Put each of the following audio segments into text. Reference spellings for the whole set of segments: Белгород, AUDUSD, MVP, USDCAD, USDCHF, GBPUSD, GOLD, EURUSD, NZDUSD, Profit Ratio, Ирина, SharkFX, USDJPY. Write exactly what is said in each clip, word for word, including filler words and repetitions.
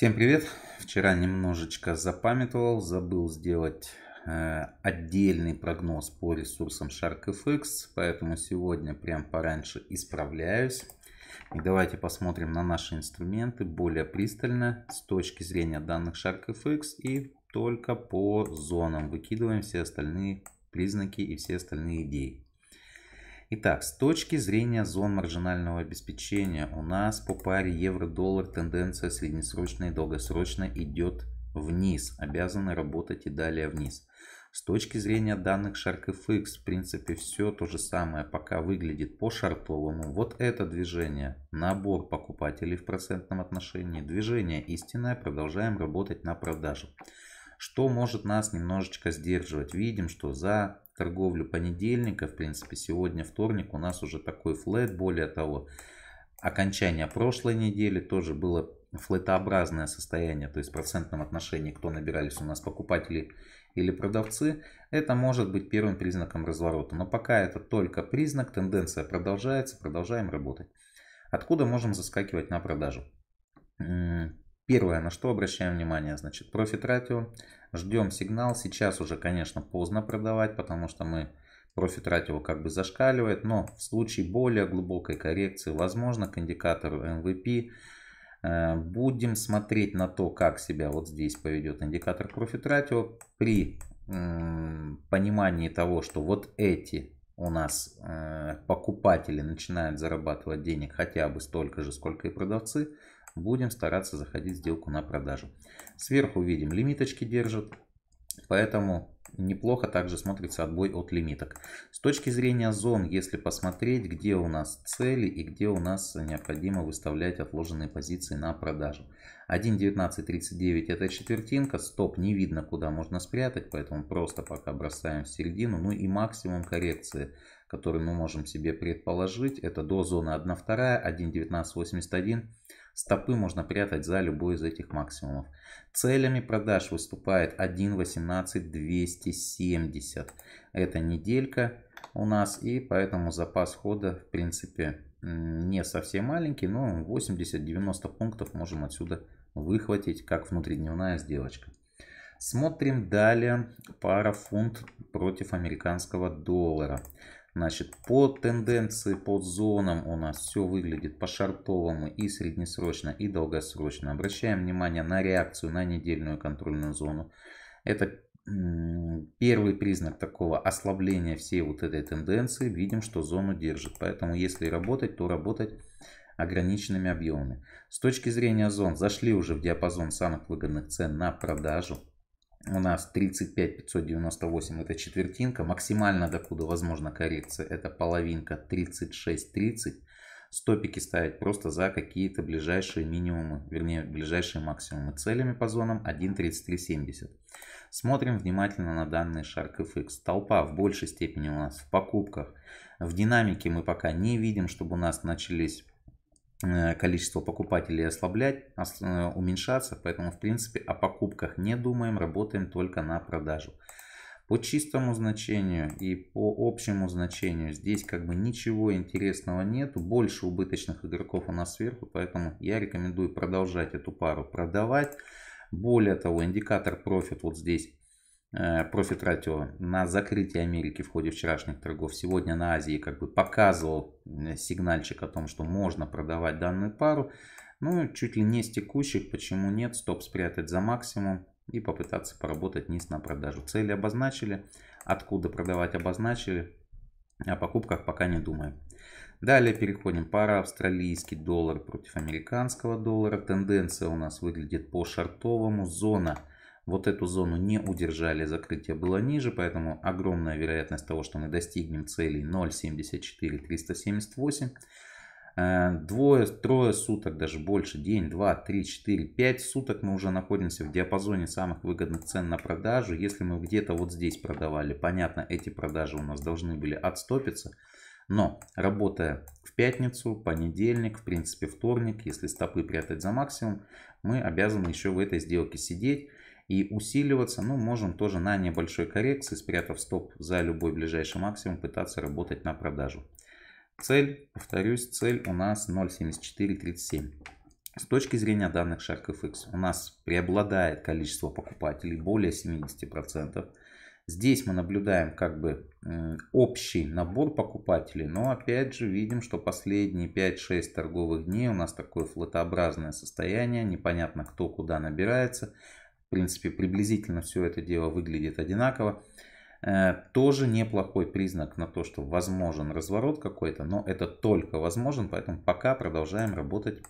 Всем привет! Вчера немножечко запамятовал, забыл сделать э, отдельный прогноз по ресурсам SharkFX, поэтому сегодня прям пораньше исправляюсь. И давайте посмотрим на наши инструменты более пристально с точки зрения данных SharkFX и только по зонам выкидываем все остальные признаки и все остальные идеи. Итак, с точки зрения зон маржинального обеспечения у нас по паре евро-доллар тенденция среднесрочная и долгосрочная идет вниз. Обязаны работать и далее вниз. С точки зрения данных SharkFX, в принципе, все то же самое пока выглядит по шартовому. Вот это движение, набор покупателей в процентном отношении, движение истинное, продолжаем работать на продажу. Что может нас немножечко сдерживать? Видим, что за торговлю понедельника, в принципе, сегодня вторник, у нас уже такой флэт. Более того, окончание прошлой недели тоже было флэтообразное состояние, то есть в процентном отношении, кто набирались у нас, покупатели или продавцы. Это может быть первым признаком разворота, но пока это только признак, тенденция продолжается, продолжаем работать. Откуда можем заскакивать на продажу? Первое, на что обращаем внимание, значит, Profit Ratio. Ждем сигнал. Сейчас уже, конечно, поздно продавать, потому что мы Profit Ratio как бы зашкаливает. Но в случае более глубокой коррекции, возможно, к индикатору эм ви пи. Будем смотреть на то, как себя вот здесь поведет индикатор Profit Ratio. При понимании того, что вот эти у нас покупатели начинают зарабатывать денег хотя бы столько же, сколько и продавцы, будем стараться заходить в сделку на продажу. Сверху видим, лимиточки держат, поэтому неплохо также смотрится отбой от лимиток. С точки зрения зон, если посмотреть, где у нас цели и где у нас необходимо выставлять отложенные позиции на продажу. один девятнадцать тридцать девять это четвертинка, стоп не видно, куда можно спрятать, поэтому просто пока бросаем в середину. Ну и максимум коррекции, который мы можем себе предположить, это до зоны одна вторая, один девятнадцать восемьдесят один. Стопы можно прятать за любой из этих максимумов. Целями продаж выступает один восемнадцать двести семьдесят. Это неделька у нас, и поэтому запас хода, в принципе, не совсем маленький, но восемьдесят-девяносто пунктов можем отсюда выхватить, как внутридневная сделочка. Смотрим далее. Пара фунт против американского доллара. Значит, по тенденции, по зонам у нас все выглядит по шартовому и среднесрочно, и долгосрочно. Обращаем внимание на реакцию на недельную контрольную зону. Это первый признак такого ослабления всей вот этой тенденции. Видим, что зону держит. Поэтому, если работать, то работать ограниченными объемами. С точки зрения зон, зашли уже в диапазон самых выгодных цен на продажу. У нас тридцать пять пятьсот девяносто восемь это четвертинка, максимально докуда возможно коррекция, это половинка тридцать шесть тридцать. Стопики ставить просто за какие-то ближайшие минимумы, вернее ближайшие максимумы. Целями по зонам один тридцать три семьдесят. Смотрим внимательно на данные SharkFX. Толпа в большей степени у нас в покупках. В динамике мы пока не видим, чтобы у нас начались количество покупателей ослаблять, уменьшаться, поэтому в принципе о покупках не думаем, работаем только на продажу. По чистому значению и по общему значению здесь как бы ничего интересного нету, больше убыточных игроков у нас сверху, поэтому я рекомендую продолжать эту пару продавать. Более того, индикатор Profit вот здесь, Profit Ratio на закрытие Америки в ходе вчерашних торгов, сегодня на Азии как бы показывал сигнальчик о том, что можно продавать данную пару. Ну, чуть ли не с текущих, почему нет, стоп спрятать за максимум и попытаться поработать низ на продажу. Цели обозначили, откуда продавать обозначили, о покупках пока не думаем. Далее переходим, пара австралийский доллар против американского доллара. Тенденция у нас выглядит по шартовому, зона. Вот эту зону не удержали, закрытие было ниже, поэтому огромная вероятность того, что мы достигнем целей ноль семьдесят четыре триста семьдесят восемь. Двое, трое суток, даже больше, день, два, три, четыре, пять суток мы уже находимся в диапазоне самых выгодных цен на продажу. Если мы где-то вот здесь продавали, понятно, эти продажи у нас должны были отстопиться. Но работая в пятницу, понедельник, в принципе вторник, если стопы прятать за максимум, мы обязаны еще в этой сделке сидеть и усиливаться. Ну, можем тоже на небольшой коррекции, спрятав стоп за любой ближайший максимум, пытаться работать на продажу. Цель, повторюсь, цель у нас ноль семьдесят четыре тридцать семь. С точки зрения данных SharkFX у нас преобладает количество покупателей, более семидесяти процентов. Здесь мы наблюдаем как бы общий набор покупателей, но опять же видим, что последние пять-шесть торговых дней у нас такое флотообразное состояние, непонятно кто куда набирается. В принципе, приблизительно все это дело выглядит одинаково. Тоже неплохой признак на то, что возможен разворот какой-то, но это только возможен, поэтому пока продолжаем работать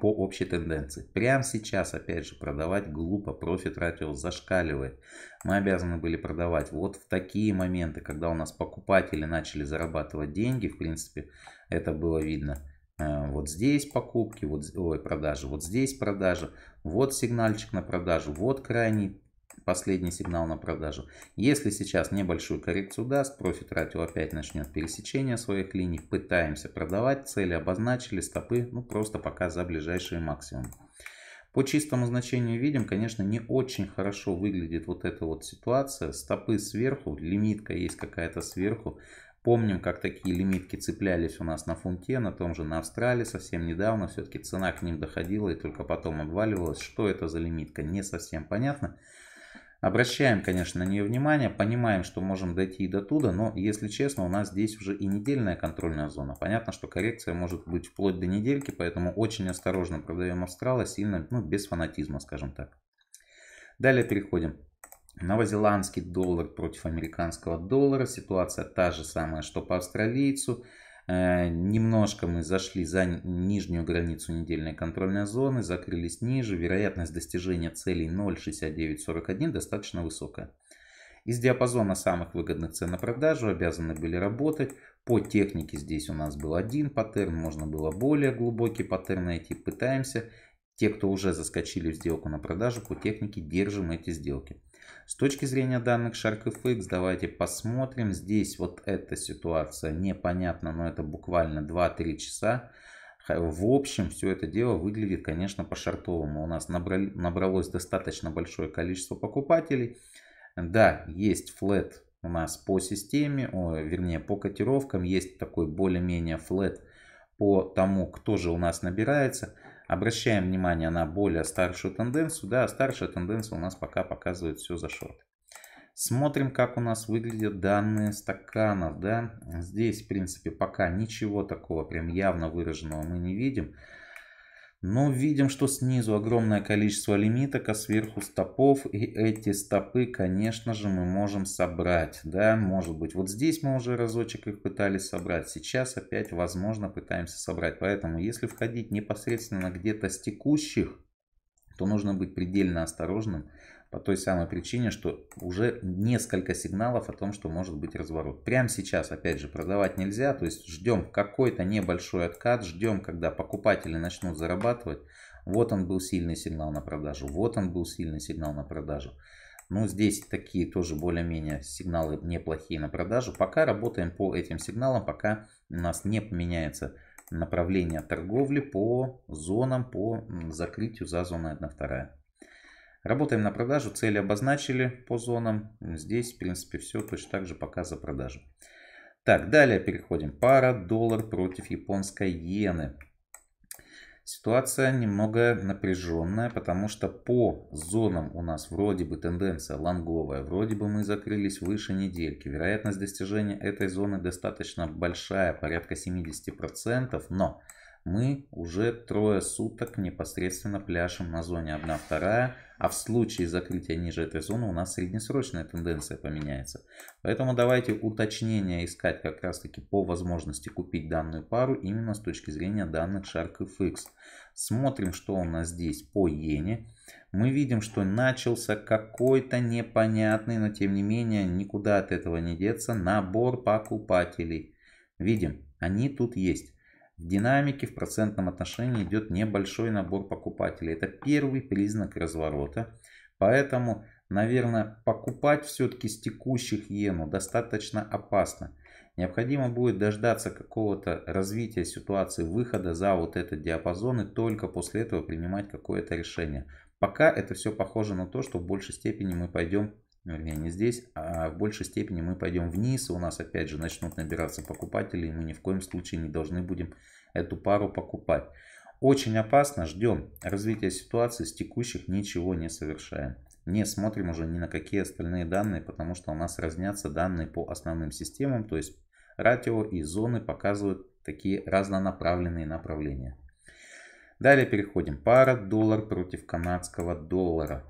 по общей тенденции. Прямо сейчас, опять же, продавать глупо, Profit Ratio зашкаливает. Мы обязаны были продавать вот в такие моменты, когда у нас покупатели начали зарабатывать деньги. В принципе, это было видно. Вот здесь покупки, вот, ой, продажи, вот здесь продажи, вот сигнальчик на продажу, вот крайний последний сигнал на продажу. Если сейчас небольшую коррекцию даст, Profit Ratio опять начнет пересечение своих линий. Пытаемся продавать, цели обозначили, стопы, ну просто пока за ближайшие максимумы. По чистому значению видим, конечно, не очень хорошо выглядит вот эта вот ситуация. Стопы сверху, лимитка есть какая-то сверху. Помним, как такие лимитки цеплялись у нас на фунте, на том же на Австралии совсем недавно. Все-таки цена к ним доходила и только потом обваливалась. Что это за лимитка, не совсем понятно. Обращаем, конечно, на нее внимание, понимаем, что можем дойти и до туда, но, если честно, у нас здесь уже и недельная контрольная зона. Понятно, что коррекция может быть вплоть до недельки, поэтому очень осторожно продаем Австрала, сильно, ну, без фанатизма, скажем так. Далее переходим. Новозеландский доллар против американского доллара. Ситуация та же самая, что по австралийцу. Э, немножко мы зашли за нижнюю границу недельной контрольной зоны, закрылись ниже. Вероятность достижения целей ноль целых шестьдесят девять сотых сорок один достаточно высокая. Из диапазона самых выгодных цен на продажу обязаны были работать. По технике здесь у нас был один паттерн, можно было более глубокий паттерн найти. Пытаемся. Те, кто уже заскочили в сделку на продажу, по технике держим эти сделки. С точки зрения данных SharkFX давайте посмотрим. Здесь вот эта ситуация непонятна, но это буквально два-три часа. В общем, все это дело выглядит, конечно, по-шортовому. У нас набрали, набралось достаточно большое количество покупателей. Да, есть флэт у нас по системе, о, вернее по котировкам. Есть такой более-менее флэт по тому, кто же у нас набирается. Обращаем внимание на более старшую тенденцию. Да, старшая тенденция у нас пока показывает все за шорт. Смотрим, как у нас выглядят данные стаканов. Да. Здесь, в принципе, пока ничего такого прям явно выраженного мы не видим. Но видим, что снизу огромное количество лимиток, а сверху стопов. И эти стопы, конечно же, мы можем собрать. Да, может быть, вот здесь мы уже разочек их пытались собрать. Сейчас опять, возможно, пытаемся собрать. Поэтому, если входить непосредственно где-то с текущих, то нужно быть предельно осторожным. По той самой причине, что уже несколько сигналов о том, что может быть разворот. Прямо сейчас, опять же, продавать нельзя. То есть ждем какой-то небольшой откат. Ждем, когда покупатели начнут зарабатывать. Вот он был сильный сигнал на продажу. Вот он был сильный сигнал на продажу. Ну, здесь такие тоже более-менее сигналы неплохие на продажу. Пока работаем по этим сигналам. Пока у нас не поменяется направление торговли по зонам, по закрытию за зоной одна вторая. Работаем на продажу, цели обозначили по зонам. Здесь, в принципе, все точно так же пока за продажу. Так, далее переходим. Пара доллар против японской иены. Ситуация немного напряженная, потому что по зонам у нас вроде бы тенденция лонговая. Вроде бы мы закрылись выше недельки. Вероятность достижения этой зоны достаточно большая, порядка семидесяти процентов, но мы уже трое суток непосредственно пляшем на зоне одна вторая, а в случае закрытия ниже этой зоны у нас среднесрочная тенденция поменяется. Поэтому давайте уточнение искать как раз таки по возможности купить данную пару именно с точки зрения данных SharkFX. Смотрим, что у нас здесь по иене. Мы видим, что начался какой-то непонятный, но тем не менее никуда от этого не деться, набор покупателей. Видим, они тут есть. В динамике в процентном отношении идет небольшой набор покупателей. Это первый признак разворота. Поэтому, наверное, покупать все-таки с текущих иену достаточно опасно. Необходимо будет дождаться какого-то развития ситуации, выхода за вот этот диапазон, и только после этого принимать какое-то решение. Пока это все похоже на то, что в большей степени мы пойдем, вернее, не здесь, а в большей степени мы пойдем вниз, и у нас опять же начнут набираться покупатели, и мы ни в коем случае не должны будем эту пару покупать. Очень опасно, ждем развития ситуации, с текущих ничего не совершаем. Не смотрим уже ни на какие остальные данные, потому что у нас разнятся данные по основным системам, то есть ратио и зоны показывают такие разнонаправленные направления. Далее переходим. Пара доллар против канадского доллара.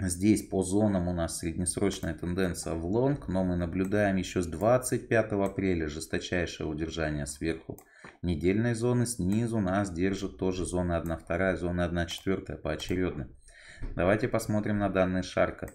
Здесь по зонам у нас среднесрочная тенденция в лонг, но мы наблюдаем еще с двадцать пятого апреля жесточайшее удержание сверху недельной зоны. Снизу нас держит тоже зона одна вторая, зона одна четвертая поочередно. Давайте посмотрим на данные шарка.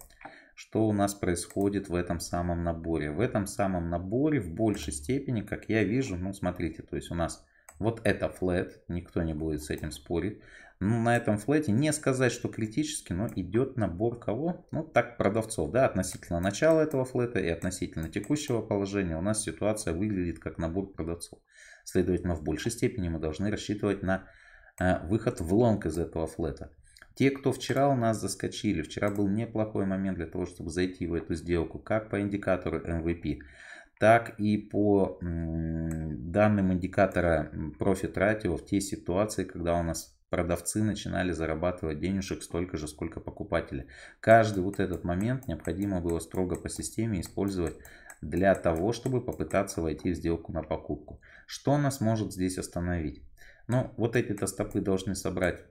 Что у нас происходит в этом самом наборе? В этом самом наборе в большей степени, как я вижу, ну смотрите, то есть у нас вот это флэт, никто не будет с этим спорить. Ну, на этом флете не сказать, что критически, но идет набор кого? Ну, так, продавцов. Да, относительно начала этого флета и относительно текущего положения у нас ситуация выглядит как набор продавцов. Следовательно, в большей степени мы должны рассчитывать на э, выход в лонг из этого флета. Те, кто вчера у нас заскочили, вчера был неплохой момент для того, чтобы зайти в эту сделку, как по индикатору эм ви пи, так и по м, данным индикатора Profit Ratio в те ситуации, когда у нас продавцы начинали зарабатывать денежек столько же, сколько покупатели. Каждый вот этот момент необходимо было строго по системе использовать для того, чтобы попытаться войти в сделку на покупку. Что нас может здесь остановить? Ну, вот эти-то стопы должны собрать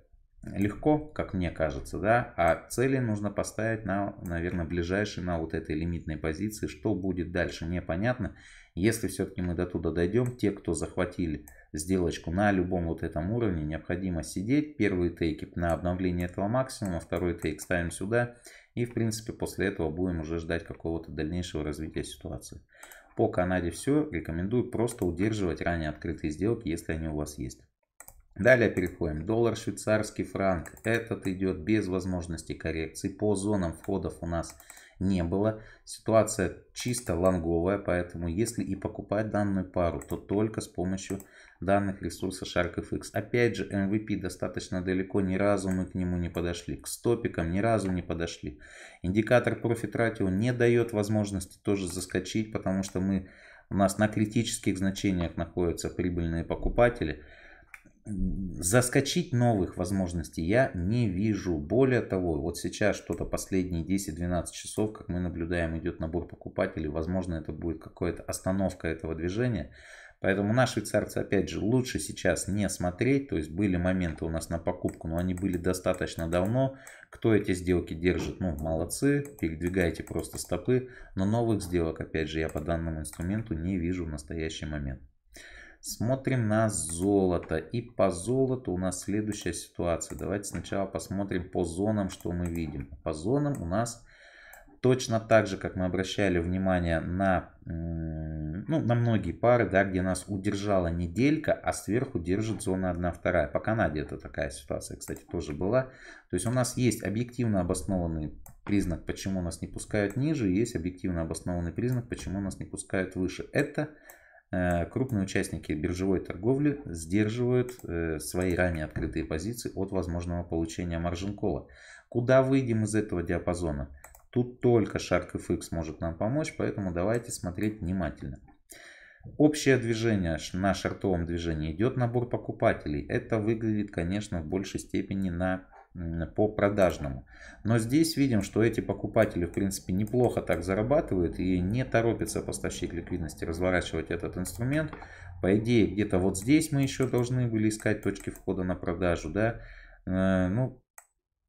легко, как мне кажется, да, а цели нужно поставить на, наверное, ближайшие, на вот этой лимитной позиции. Что будет дальше, непонятно. Если все-таки мы до туда дойдем, те, кто захватили сделочку на любом вот этом уровне, необходимо сидеть. Первые тейки на обновление этого максимума, второй тейк ставим сюда. И, в принципе, после этого будем уже ждать какого-то дальнейшего развития ситуации. По Канаде все. Рекомендую просто удерживать ранее открытые сделки, если они у вас есть. Далее переходим. Доллар, швейцарский франк. Этот идет без возможности коррекции. По зонам входов у нас не было. Ситуация чисто лонговая, поэтому если и покупать данную пару, то только с помощью данных ресурса SharkFX. Опять же, эм ви пи достаточно далеко, ни разу мы к нему не подошли. К стопикам ни разу не подошли. Индикатор Profit Ratio не дает возможности тоже заскочить, потому что мы, у нас на критических значениях находятся прибыльные покупатели. Заскочить новых возможностей я не вижу. Более того, вот сейчас что-то последние десять-двенадцать часов, как мы наблюдаем, идет набор покупателей. Возможно, это будет какая-то остановка этого движения. Поэтому на швейцарцы, опять же, лучше сейчас не смотреть. То есть были моменты у нас на покупку, но они были достаточно давно. Кто эти сделки держит, ну молодцы, передвигайте просто стопы. Но новых сделок, опять же, я по данному инструменту не вижу в настоящий момент. Смотрим на золото. И по золоту у нас следующая ситуация. Давайте сначала посмотрим по зонам, что мы видим. По зонам у нас точно так же, как мы обращали внимание на, ну, на многие пары, да, где нас удержала неделька, а сверху держит зона одна вторая. По Канаде это такая ситуация, кстати, тоже была. То есть у нас есть объективно обоснованный признак, почему нас не пускают ниже, и есть объективно обоснованный признак, почему нас не пускают выше. Это... Крупные участники биржевой торговли сдерживают э, свои ранее открытые позиции от возможного получения маржин-кола. Куда выйдем из этого диапазона? Тут только SharkFX может нам помочь, поэтому давайте смотреть внимательно. Общее движение на шортовом движении идет набор покупателей. Это выглядит, конечно, в большей степени на... по продажному. Но здесь видим, что эти покупатели, в принципе, неплохо так зарабатывают и не торопится поставщик ликвидности разворачивать этот инструмент. По идее, где-то вот здесь мы еще должны были искать точки входа на продажу. Да? Э, ну,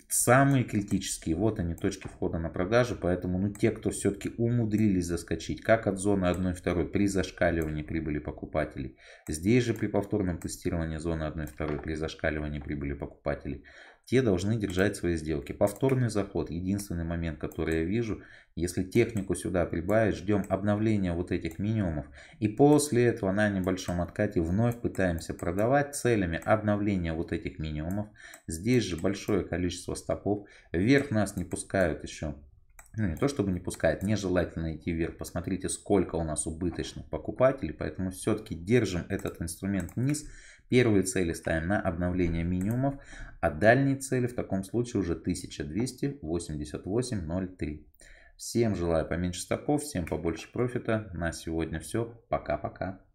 самые критические, вот они, точки входа на продажу. Поэтому ну, те, кто все-таки умудрились заскочить, как от зоны одна вторая при зашкаливании прибыли покупателей. Здесь же при повторном тестировании зоны одна вторая при зашкаливании прибыли покупателей. Те должны держать свои сделки. Повторный заход. Единственный момент, который я вижу. Если технику сюда прибавить, ждем обновления вот этих минимумов. И после этого на небольшом откате вновь пытаемся продавать целями обновления вот этих минимумов. Здесь же большое количество стопов. Вверх нас не пускают еще. Ну, не то чтобы не пускает, нежелательно идти вверх. Посмотрите, сколько у нас убыточных покупателей. Поэтому все-таки держим этот инструмент вниз. Первые цели ставим на обновление минимумов, а дальние цели в таком случае уже тысяча двести восемьдесят восемь ноль три. Всем желаю поменьше стопов, всем побольше профита. На сегодня все. Пока-пока.